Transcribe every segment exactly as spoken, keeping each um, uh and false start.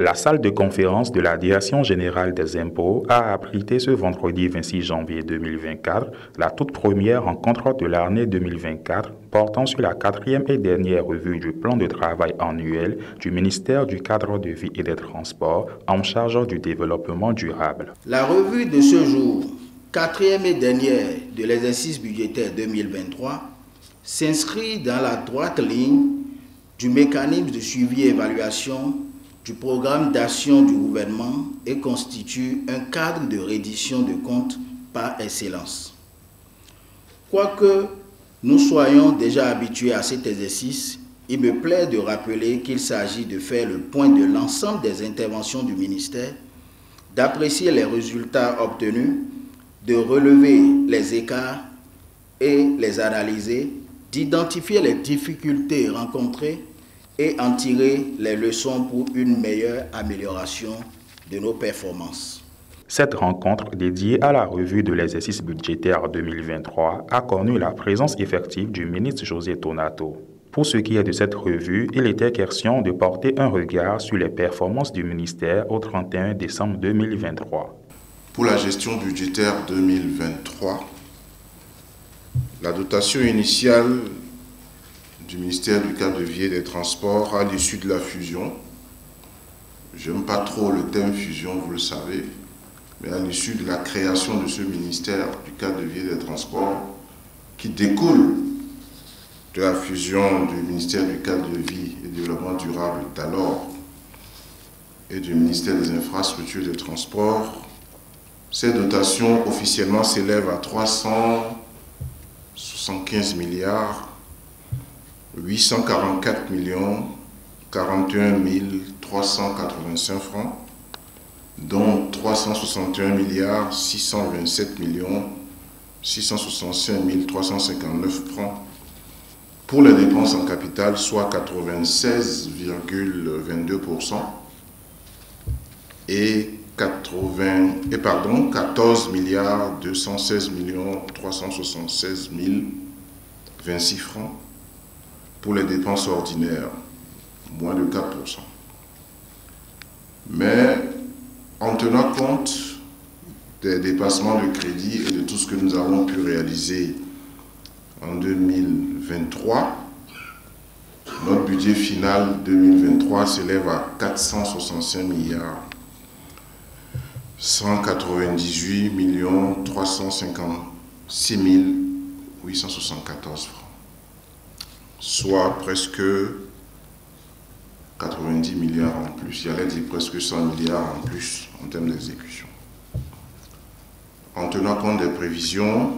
La salle de conférence de la Direction générale des impôts a abrité ce vendredi vingt-six janvier deux mille vingt-quatre la toute première rencontre de l'année deux mille vingt-quatre portant sur la quatrième et dernière revue du plan de travail annuel du ministère du Cadre de Vie et des Transports en charge du développement durable. La revue de ce jour, quatrième et dernière de l'exercice budgétaire deux mille vingt-trois, s'inscrit dans la droite ligne du mécanisme de suivi et évaluation du programme d'action du gouvernement et constitue un cadre de reddition de comptes par excellence. Quoique nous soyons déjà habitués à cet exercice, il me plaît de rappeler qu'il s'agit de faire le point de l'ensemble des interventions du ministère, d'apprécier les résultats obtenus, de relever les écarts et les analyser, d'identifier les difficultés rencontrées et en tirer les leçons pour une meilleure amélioration de nos performances. Cette rencontre dédiée à la revue de l'exercice budgétaire deux mille vingt-trois a connu la présence effective du ministre José Tonato. Pour ce qui est de cette revue, il était question de porter un regard sur les performances du ministère au trente et un décembre deux mille vingt-trois. Pour la gestion budgétaire deux mille vingt-trois, la dotation initiale du ministère du Cadre de Vie et des Transports à l'issue de la fusion. J'aime pas trop le thème fusion, vous le savez, mais à l'issue de la création de ce ministère du Cadre de Vie et des Transports, qui découle de la fusion du ministère du Cadre de Vie et Développement Durable d'alors et du ministère des Infrastructures et des Transports, cette dotation officiellement s'élève à trois cent soixante-quinze milliards huit cent quarante-quatre millions quarante et un mille trois cent quatre-vingt-cinq francs, dont trois cent soixante et un milliards six cent vingt-sept millions six cent soixante-cinq mille trois cent cinquante-neuf francs pour les dépenses en capital, soit quatre-vingt-seize virgule vingt-deux pour cent et quatre-vingts et pardon quatorze milliards deux cent seize millions trois cent soixante-seize mille vingt-six francs pour les dépenses ordinaires, moins de quatre pour cent. Mais en tenant compte des dépassements de crédit et de tout ce que nous avons pu réaliser en deux mille vingt-trois, notre budget final deux mille vingt-trois s'élève à quatre cent soixante-cinq milliards cent quatre-vingt-dix-huit millions trois cent cinquante-six mille huit cent soixante-quatorze francs, soit presque quatre-vingt-dix milliards en plus, j'allais dire presque cent milliards en plus en termes d'exécution. En tenant compte des prévisions,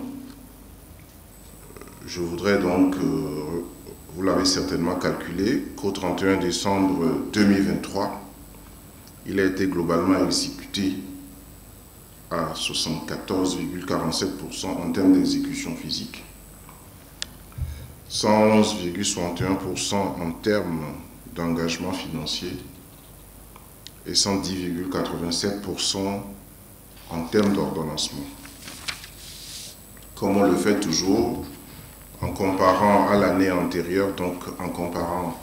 je voudrais donc, euh, vous l'avez certainement calculé, qu'au trente et un décembre deux mille vingt-trois, il a été globalement exécuté à soixante-quatorze virgule quarante-sept pour cent en termes d'exécution physique, cent onze virgule soixante et un pour cent en termes d'engagement financier et cent dix virgule quatre-vingt-sept pour cent en termes d'ordonnancement. Comme on le fait toujours, en comparant à l'année antérieure, donc en comparant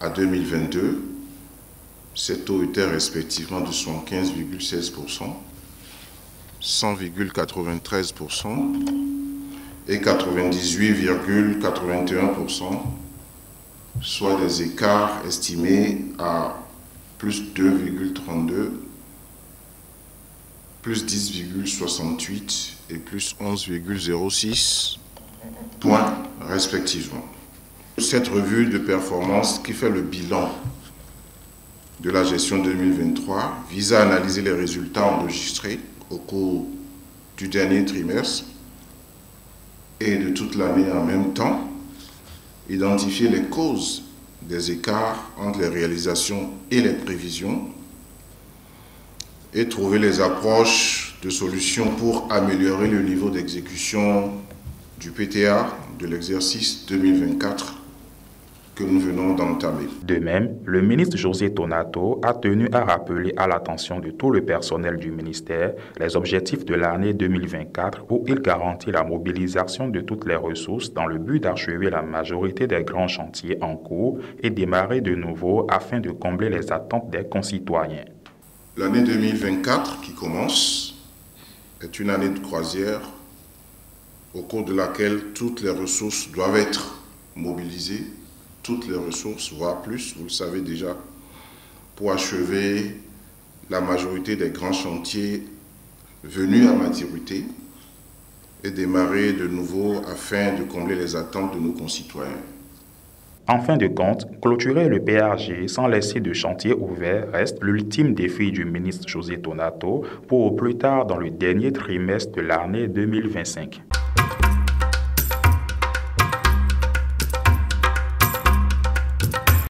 à deux mille vingt-deux, ces taux étaient respectivement de soixante-quinze virgule seize pour cent, cent virgule quatre-vingt-treize pour cent, et quatre-vingt-dix-huit virgule quatre-vingt-et-un pour cent, soit des écarts estimés à plus deux virgule trente-deux, plus dix virgule soixante-huit et plus onze virgule zéro six points respectivement. Cette revue de performance qui fait le bilan de la gestion deux mille vingt-trois vise à analyser les résultats enregistrés au cours du dernier trimestre et de toute l'année en même temps, identifier les causes des écarts entre les réalisations et les prévisions et trouver les approches de solutions pour améliorer le niveau d'exécution du P T A de l'exercice deux mille vingt-quatre que nous venons d'entamer. De même, le ministre José Tonato a tenu à rappeler à l'attention de tout le personnel du ministère les objectifs de l'année deux mille vingt-quatre où il garantit la mobilisation de toutes les ressources dans le but d'achever la majorité des grands chantiers en cours et démarrer de nouveau afin de combler les attentes des concitoyens. L'année deux mille vingt-quatre qui commence est une année de croisière au cours de laquelle toutes les ressources doivent être mobilisées, toutes les ressources, voire plus, vous le savez déjà, pour achever la majorité des grands chantiers venus à maturité et démarrer de nouveau afin de combler les attentes de nos concitoyens. En fin de compte, clôturer le P A G sans laisser de chantier ouvert reste l'ultime défi du ministre José Tonato pour au plus tard dans le dernier trimestre de l'année deux mille vingt-cinq.